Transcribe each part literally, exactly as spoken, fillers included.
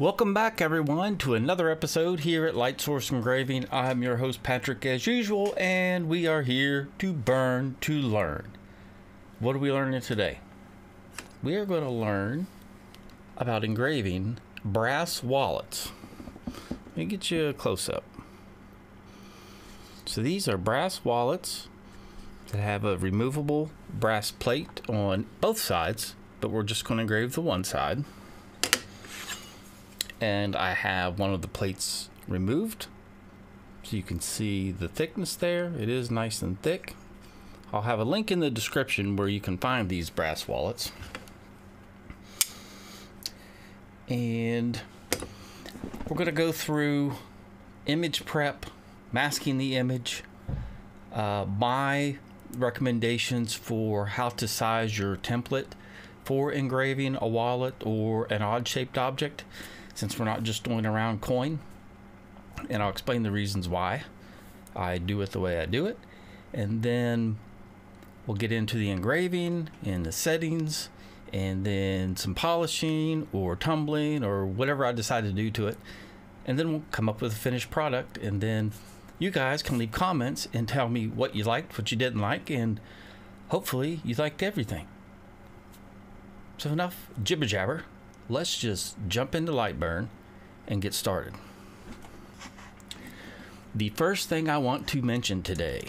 Welcome back everyone to another episode here at Light Source Engraving. I'm your host Patrick as usual, and we are here to burn to learn. What are we learning today? We are going to learn about engraving brass wallets. Let me get you a close-up. So these are brass wallets that have a removable brass plate on both sides, but we're just going to engrave the one side. And I have one of the plates removed, so you can see the thickness there. It is nice and thick. I'll have a link in the description where you can find these brass wallets. And we're going to go through image prep, masking the image, uh, my recommendations for how to size your template for engraving a wallet or an odd-shaped object, since we're not just doing a round coin, and I'll explain the reasons why I do it the way I do it, and then we'll get into the engraving and the settings, and then some polishing or tumbling or whatever I decide to do to it, and then we'll come up with a finished product, and then you guys can leave comments and tell me what you liked, what you didn't like, and hopefully you liked everything. So enough jibber jabber. Let's just jump into Lightburn and get started. The first thing I want to mention today,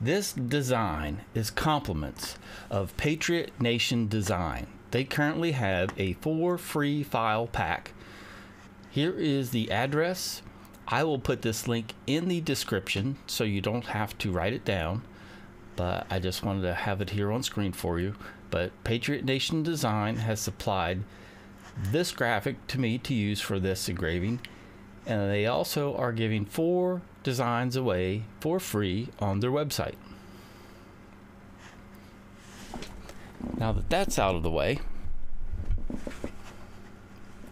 this design is compliments of Patriot Nation Design. They currently have a four free file pack. Here is the address. I will put this link in the description so you don't have to write it down, but I just wanted to have it here on screen for you. But Patriot Nation Design has supplied this graphic to me to use for this engraving, and they also are giving four designs away for free on their website. Now that that's out of the way,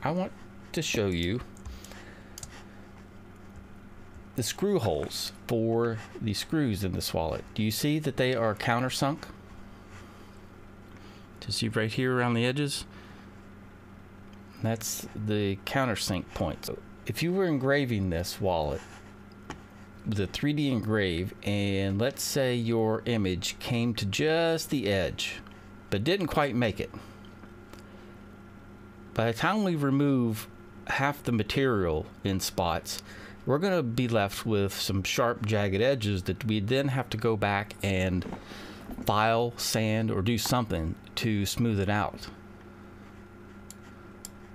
I want to show you the screw holes for the screws in this wallet. Do you see that they are countersunk? To see right here around the edges, that's the countersink point. So if you were engraving this wallet with a three D engrave, and let's say your image came to just the edge but didn't quite make it, by the time we remove half the material in spots, we're going to be left with some sharp, jagged edges that we then have to go back and file, sand, or do something to smooth it out.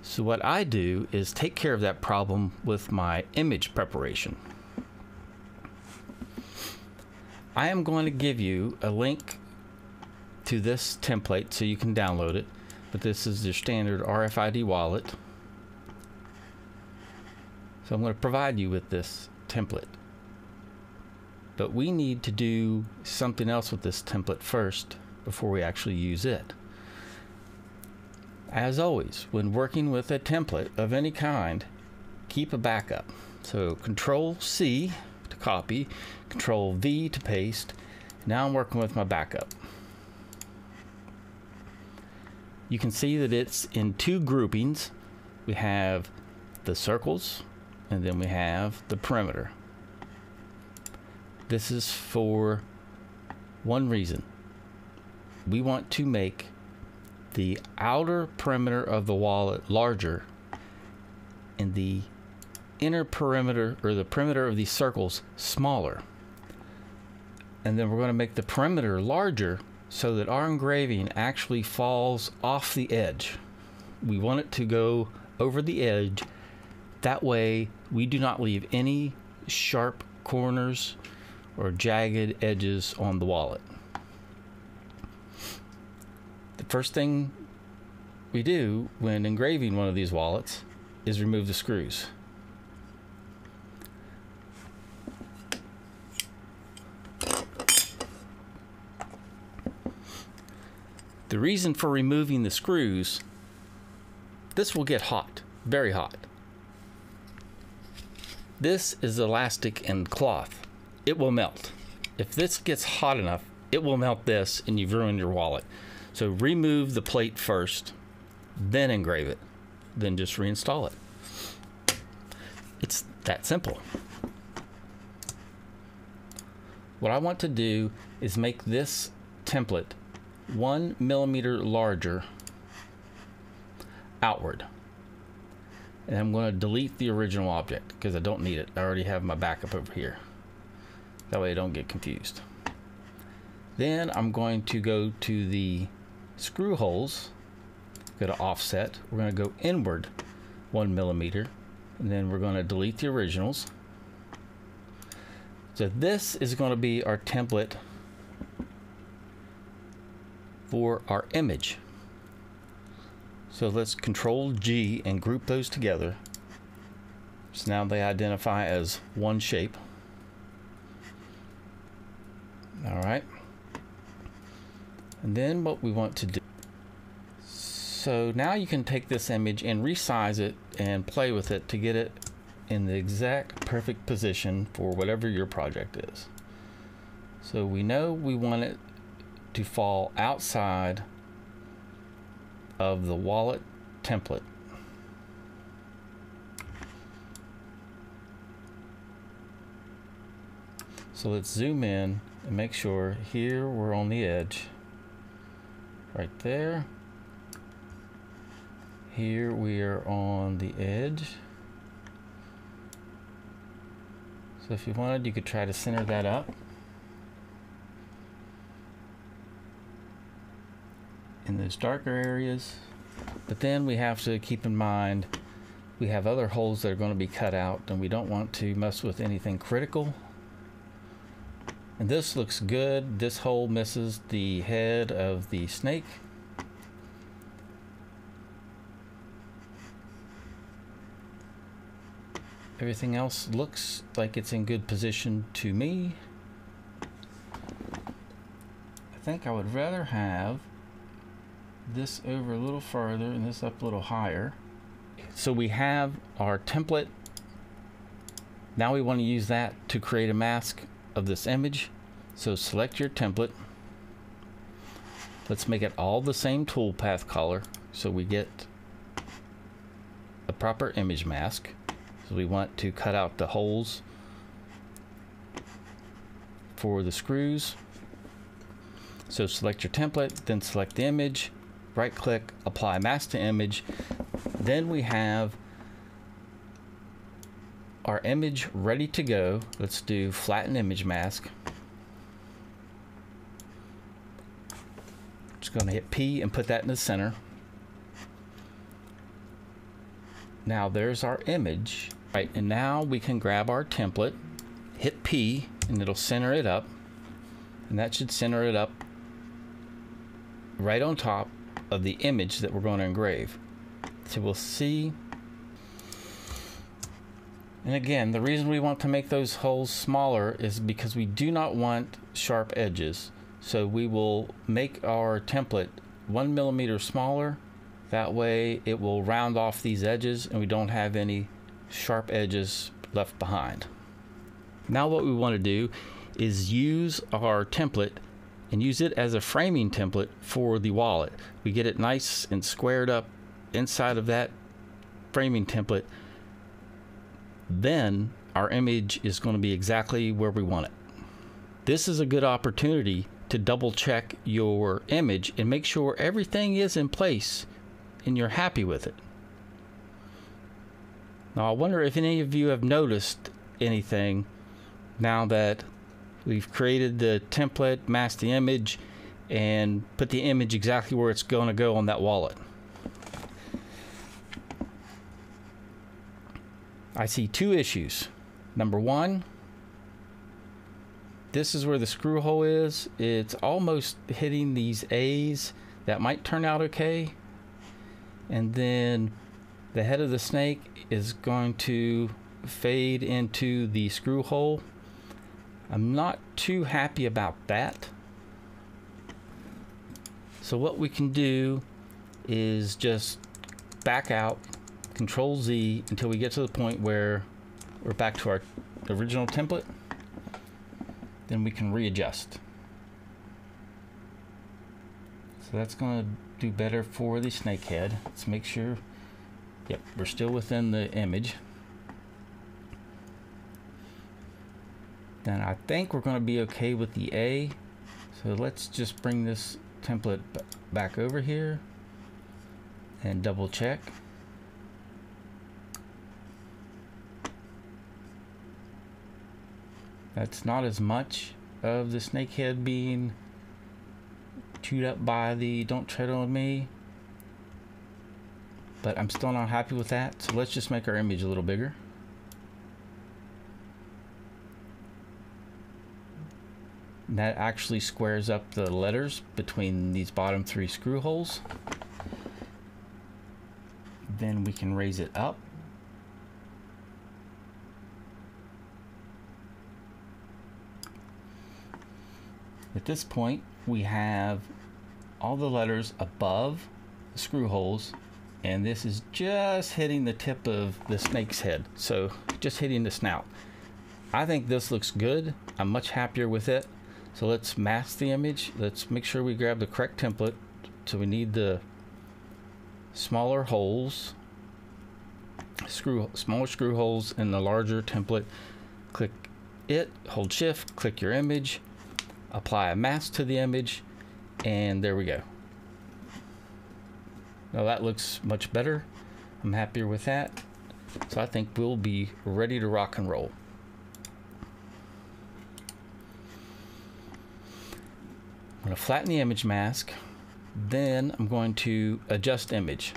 So what I do is take care of that problem with my image preparation. I am going to give you a link to this template so you can download it, but this is your standard R F I D wallet. So I'm going to provide you with this template, but we need to do something else with this template first before we actually use it. As always, when working with a template of any kind, keep a backup. So Control C to copy, Control V to paste. Now I'm working with my backup. You can see that it's in two groupings. We have the circles, and then we have the perimeter. This is for one reason. We want to make the outer perimeter of the wallet larger, and the inner perimeter, or the perimeter of these circles, smaller. And then we're going to make the perimeter larger so that our engraving actually falls off the edge. We want it to go over the edge. That way we do not leave any sharp corners or jagged edges on the wallet. The first thing we do when engraving one of these wallets is remove the screws. The reason for removing the screws, this will get hot, very hot. This is elastic and cloth. It will melt. If this gets hot enough, it will melt this and you've ruined your wallet. So remove the plate first, then engrave it. then just reinstall it. It's that simple. What I want to do is make this template one millimeter larger outward. And I'm going to delete the original object because I don't need it. I already have my backup over here. That way I don't get confused. Then I'm going to go to the screw holes, go to offset. We're going to go inward one millimeter, and then we're going to delete the originals. So this is going to be our template for our image. So let's control G and group those together. So now they identify as one shape. All right. And then what we want to do. So now you can take this image and resize it and play with it to get it in the exact perfect position for whatever your project is. So we know we want it to fall outside of the wallet template. So let's zoom in and make sure here we're on the edge. Right there. Here we are on the edge. So if you wanted, you could try to center that up. In those darker areas. But then we have to keep in mind we have other holes that are going to be cut out, and we don't want to mess with anything critical. And this looks good. This hole misses the head of the snake. Everything else looks like it's in good position to me. I think I would rather have this over a little further and this up a little higher. So we have our template. Now we want to use that to create a mask of this image. So select your template. Let's make it all the same toolpath color so we get a proper image mask. So we want to cut out the holes for the screws. So select your template, then select the image. Right click, apply mask to image. Then we have our image ready to go. Let's do flatten image mask. Just going to hit P and put that in the center. Now there's our image. Right, and now we can grab our template, hit P, and it'll center it up. And that should center it up right on top of the image that we're going to engrave. So we'll see. And again, the reason we want to make those holes smaller is because we do not want sharp edges. So we will make our template one millimeter smaller. That way it will round off these edges and we don't have any sharp edges left behind. Now what we want to do is use our template and use it as a framing template for the wallet. We get it nice and squared up inside of that framing template. Then our image is going to be exactly where we want it. This is a good opportunity to double check your image and make sure everything is in place and you're happy with it. Now I wonder if any of you have noticed anything now that we've created the template, masked the image, and put the image exactly where it's going to go on that wallet. I see two issues. Number one, this is where the screw hole is. It's almost hitting these A's. That might turn out okay. And then the head of the snake is going to fade into the screw hole. I'm not too happy about that. So what we can do is just back out, control Z, until we get to the point where we're back to our original template. Then we can readjust. So that's going to do better for the snake head. Let's make sure Yep, we're still within the image. Then I think we're going to be okay with the A. So let's just bring this template back over here and double check. That's not as much of the snakehead being chewed up by the "don't tread on me," but I'm still not happy with that. So let's just make our image a little bigger. That actually squares up the letters between these bottom three screw holes. Then we can raise it up. At this point, we have all the letters above the screw holes, and this is just hitting the tip of the snake's head. So just hitting the snout. I think this looks good. I'm much happier with it. So let's mask the image. Let's make sure we grab the correct template. So we need the smaller holes, screw, smaller screw holes in the larger template. Click it, hold shift, click your image, apply a mask to the image, and there we go. Now that looks much better. I'm happier with that. So I think we'll be ready to rock and roll. I'm going to flatten the image mask. Then I'm going to adjust image.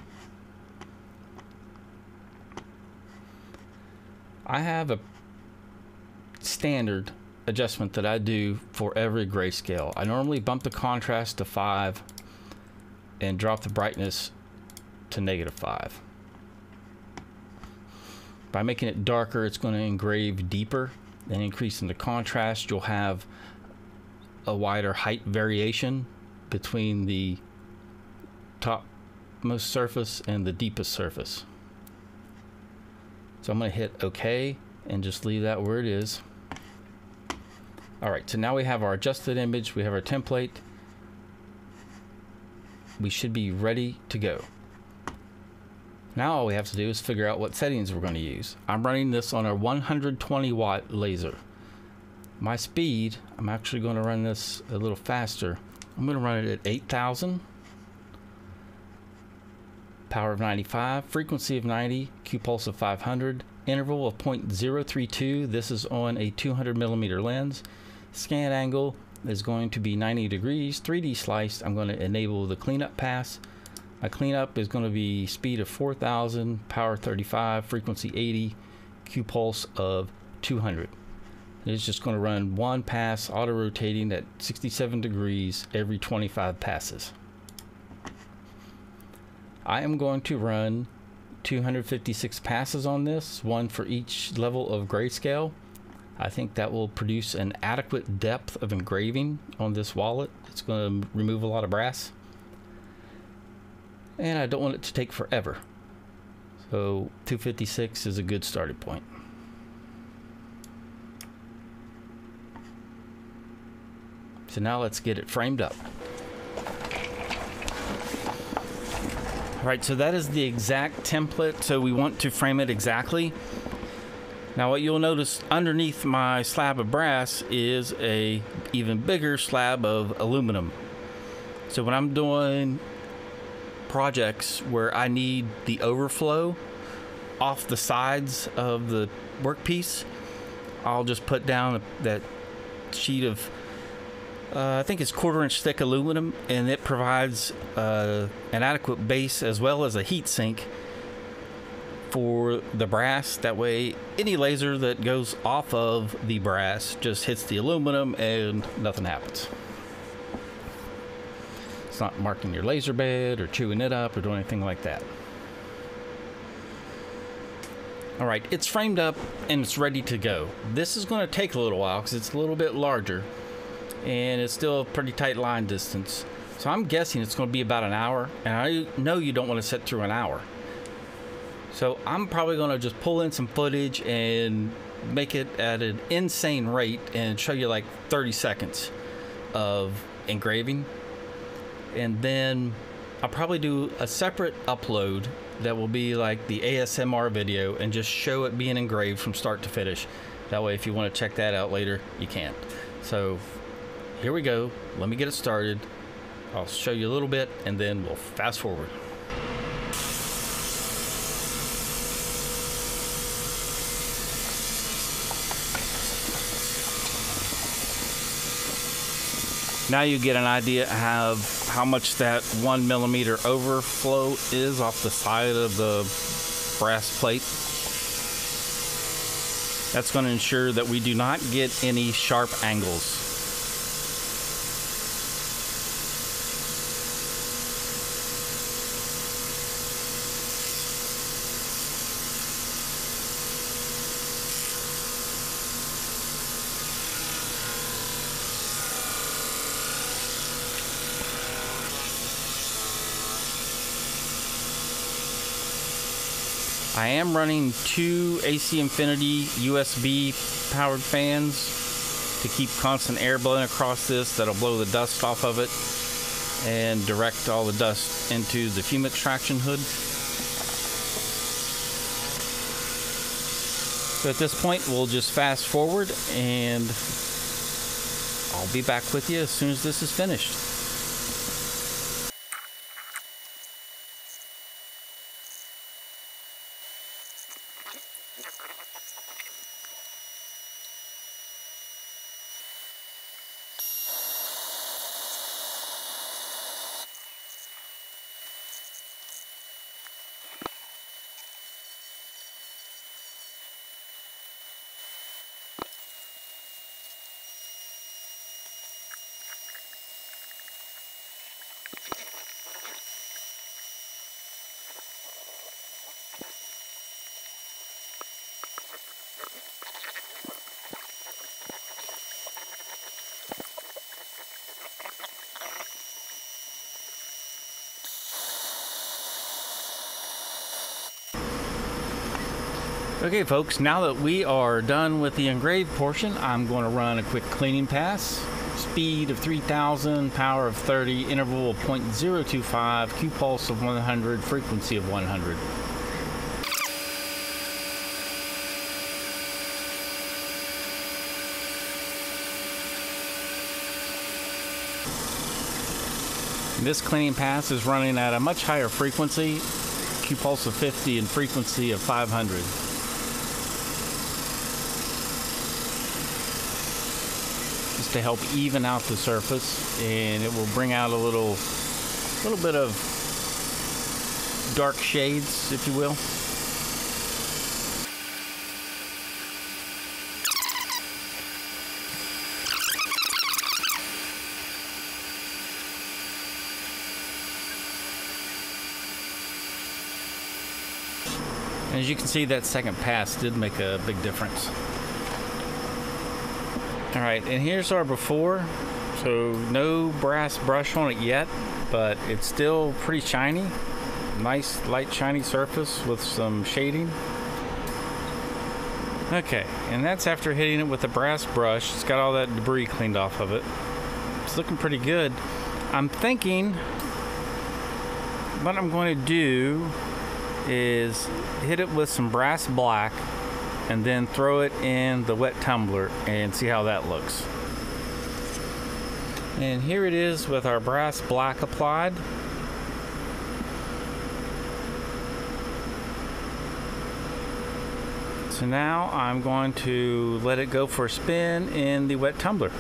I have a standard adjustment that I do for every grayscale. I normally bump the contrast to five and drop the brightness to negative five. By making it darker, it's going to engrave deeper, and increasing the contrast, you'll have a wider height variation between the topmost surface and the deepest surface. So I'm going to hit OK and just leave that where it is. Alright, so now we have our adjusted image, we have our template. We should be ready to go. Now all we have to do is figure out what settings we're going to use. I'm running this on a one hundred twenty watt laser. My speed, I'm actually going to run this a little faster. I'm going to run it at eight thousand. Power of ninety-five, frequency of ninety, Q pulse of five hundred, interval of zero point zero three two. This is on a two hundred millimeter lens. Scan angle is going to be ninety degrees, three D sliced. I'm going to enable the cleanup pass. My cleanup is going to be speed of four thousand, power thirty-five, frequency eighty, Q pulse of two hundred. It's just going to run one pass, auto rotating at sixty-seven degrees every twenty-five passes. I am going to run two hundred fifty-six passes on this, one for each level of grayscale. I think that will produce an adequate depth of engraving on this wallet. It's going to remove a lot of brass, and I don't want it to take forever. So two fifty-six is a good starting point. So now let's get it framed up. All right, so that is the exact template. So we want to frame it exactly. Now what you'll notice underneath my slab of brass is a even bigger slab of aluminum. So when I'm doing projects where I need the overflow off the sides of the workpiece, I'll just put down that sheet of Uh, I think it's quarter inch thick aluminum, and it provides uh, an adequate base as well as a heat sink for the brass. That way any laser that goes off of the brass just hits the aluminum and nothing happens. It's not marking your laser bed or chewing it up or doing anything like that. All right, it's framed up and it's ready to go. This is going to take a little while because it's a little bit larger, and it's still a pretty tight line distance. So I'm guessing it's going to be about an hour, and I know you don't want to sit through an hour. So I'm probably going to just pull in some footage and make it at an insane rate and show you like thirty seconds of engraving. And then I'll probably do a separate upload that will be like the A S M R video and just show it being engraved from start to finish. That way, if you want to check that out later, you can. So here we go. Let me get it started. I'll show you a little bit and then we'll fast forward. Now you get an idea of how much that one millimeter overflow is off the side of the brass plate. That's going to ensure that we do not get any sharp angles. I am running two A C Infinity U S B powered fans to keep constant air blowing across this. That'll blow the dust off of it and direct all the dust into the fume extraction hood. So at this point, we'll just fast forward and I'll be back with you as soon as this is finished. Okay folks, now that we are done with the engraved portion, I'm going to run a quick cleaning pass. Speed of three thousand, power of thirty, interval of zero point zero two five, Q pulse of one hundred, frequency of one hundred. This cleaning pass is running at a much higher frequency, Q pulse of fifty and frequency of five hundred. To help even out the surface, and it will bring out a little little bit of dark shades, if you will. And as you can see, that second pass did make a big difference. All right, and here's our before. So no brass brush on it yet, but it's still pretty shiny. Nice light shiny surface with some shading. Okay, and that's after hitting it with a brass brush. It's got all that debris cleaned off of it. It's looking pretty good. I'm thinking what I'm going to do is hit it with some brass black and then throw it in the wet tumbler and see how that looks. And here it is with our brass black applied. So now I'm going to let it go for a spin in the wet tumbler.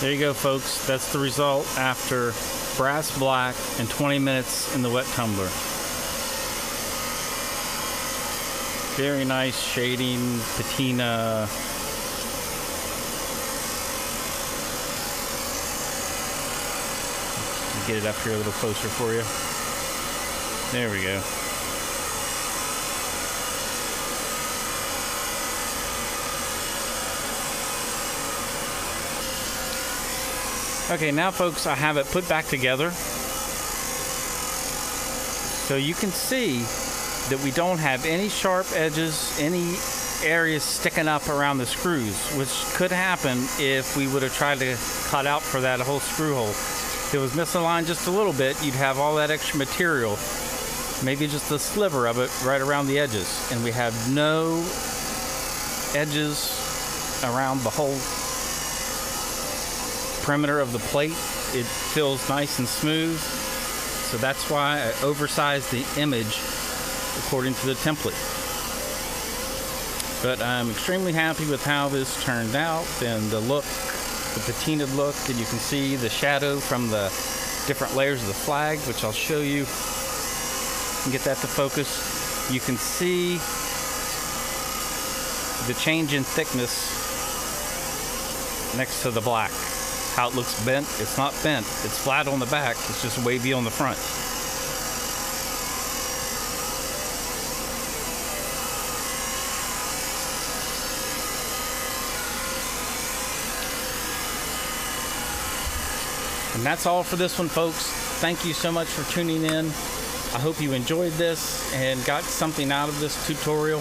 There you go, folks. That's the result after brass black and twenty minutes in the wet tumbler. Very nice shading, patina. Get it up here a little closer for you. There we go. Okay, now folks, I have it put back together. So you can see that we don't have any sharp edges, any areas sticking up around the screws, which could happen if we would have tried to cut out for that whole screw hole. If it was misaligned just a little bit, you'd have all that extra material, maybe just a sliver of it right around the edges. And we have no edges around the whole perimeter of the plate. It feels nice and smooth, so that's why I oversized the image according to the template. But I'm extremely happy with how this turned out and the look, the patinaed look, and you can see the shadow from the different layers of the flag, which I'll show you and get that to focus. You can see the change in thickness next to the black. How it looks bent. It's not bent. It's flat on the back. It's just wavy on the front. And that's all for this one, folks. Thank you so much for tuning in. I hope you enjoyed this and got something out of this tutorial.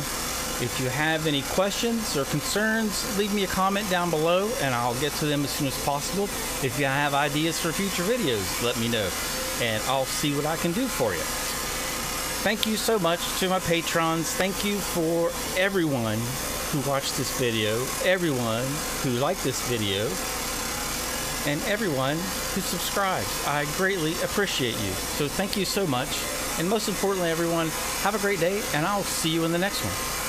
If you have any questions or concerns, leave me a comment down below and I'll get to them as soon as possible. If you have ideas for future videos, let me know and I'll see what I can do for you. Thank you so much to my patrons. Thank you for everyone who watched this video, everyone who liked this video, and everyone who subscribes. I greatly appreciate you. So thank you so much. And most importantly, everyone, have a great day and I'll see you in the next one.